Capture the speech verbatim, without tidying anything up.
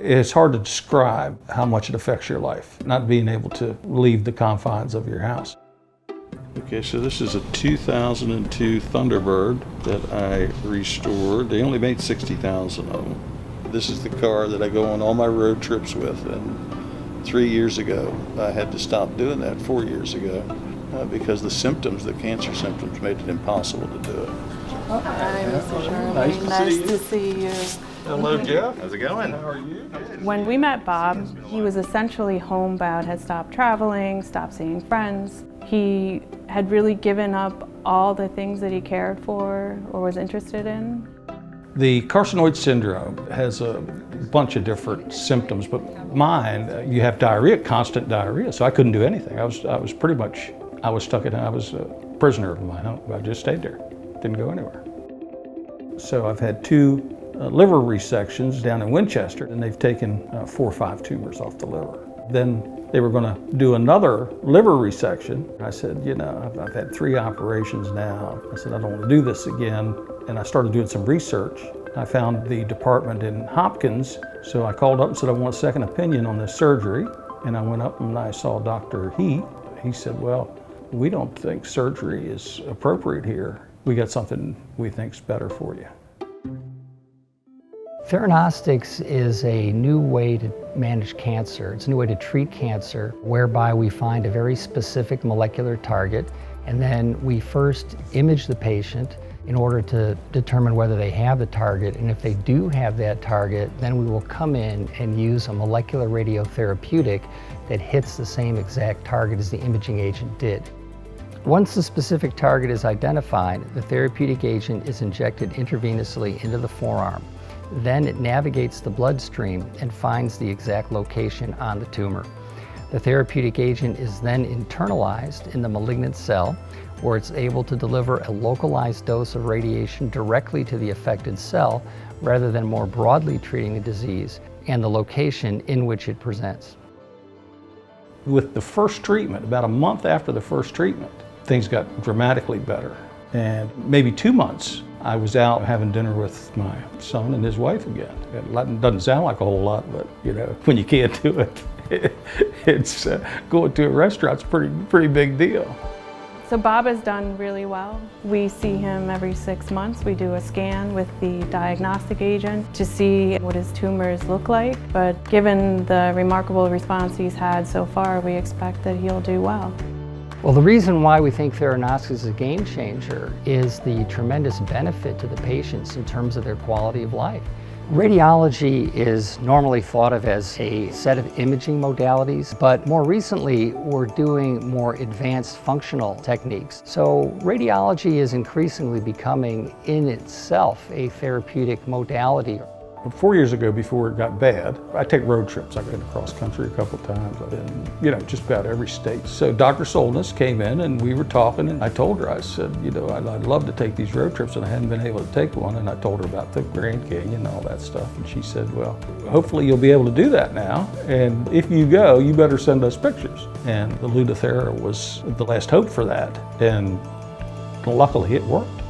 It's hard to describe how much it affects your life, not being able to leave the confines of your house. Okay, so this is a two thousand two Thunderbird that I restored. They only made sixty thousand of them. This is the car that I go on all my road trips with, and three years ago, I had to stop doing that four years ago uh, because the symptoms, the cancer symptoms, made it impossible to do it. Well, hi, Mister Sherman. Nice to nice see you. To see you. Hello, Jeff. How's it going? How are you? When we met Bob, he was essentially homebound, had stopped traveling, stopped seeing friends. He had really given up all the things that he cared for or was interested in. The carcinoid syndrome has a bunch of different symptoms, but mine, you have diarrhea, constant diarrhea, so I couldn't do anything. I was, I was pretty much, I was stuck at home. I was a prisoner of my home. I just stayed there, didn't go anywhere. So I've had two Uh, liver resections down in Winchester, and they've taken uh, four or five tumors off the liver. Then they were going to do another liver resection. I said, you know, I've, I've had three operations now. I said, I don't want to do this again. And I started doing some research. I found the department in Hopkins, so I called up and said, I want a second opinion on this surgery. And I went up and I saw Doctor He. He said, well, we don't think surgery is appropriate here. We got something we think's better for you. Theranostics is a new way to manage cancer. It's a new way to treat cancer, whereby we find a very specific molecular target, and then we first image the patient in order to determine whether they have the target. And if they do have that target, then we will come in and use a molecular radiotherapeutic that hits the same exact target as the imaging agent did. Once the specific target is identified, the therapeutic agent is injected intravenously into the forearm. Then it navigates the bloodstream and finds the exact location on the tumor. The therapeutic agent is then internalized in the malignant cell, where it's able to deliver a localized dose of radiation directly to the affected cell, rather than more broadly treating the disease and the location in which it presents. With the first treatment, about a month after the first treatment, things got dramatically better. And maybe two months, I was out having dinner with my son and his wife again. It doesn't sound like a whole lot, but you know, when you can't do it, it it's uh, going to a restaurant's pretty pretty big deal. So Bob has done really well. We see him every six months. We do a scan with the diagnostic agent to see what his tumors look like. But given the remarkable response he's had so far, we expect that he'll do well. Well, the reason why we think Theranostics is a game changer is the tremendous benefit to the patients in terms of their quality of life. Radiology is normally thought of as a set of imaging modalities, but more recently we're doing more advanced functional techniques. So radiology is increasingly becoming in itself a therapeutic modality. Four years ago, before it got bad, I take road trips. I've been across country a couple of times. I've been, you know, just about every state. So Doctor Solness came in and we were talking, and I told her, I said, you know, I'd, I'd love to take these road trips, and I hadn't been able to take one. And I told her about the Grand Canyon and all that stuff. And she said, well, hopefully you'll be able to do that now. And if you go, you better send us pictures. And the Lutathera was the last hope for that. And luckily it worked.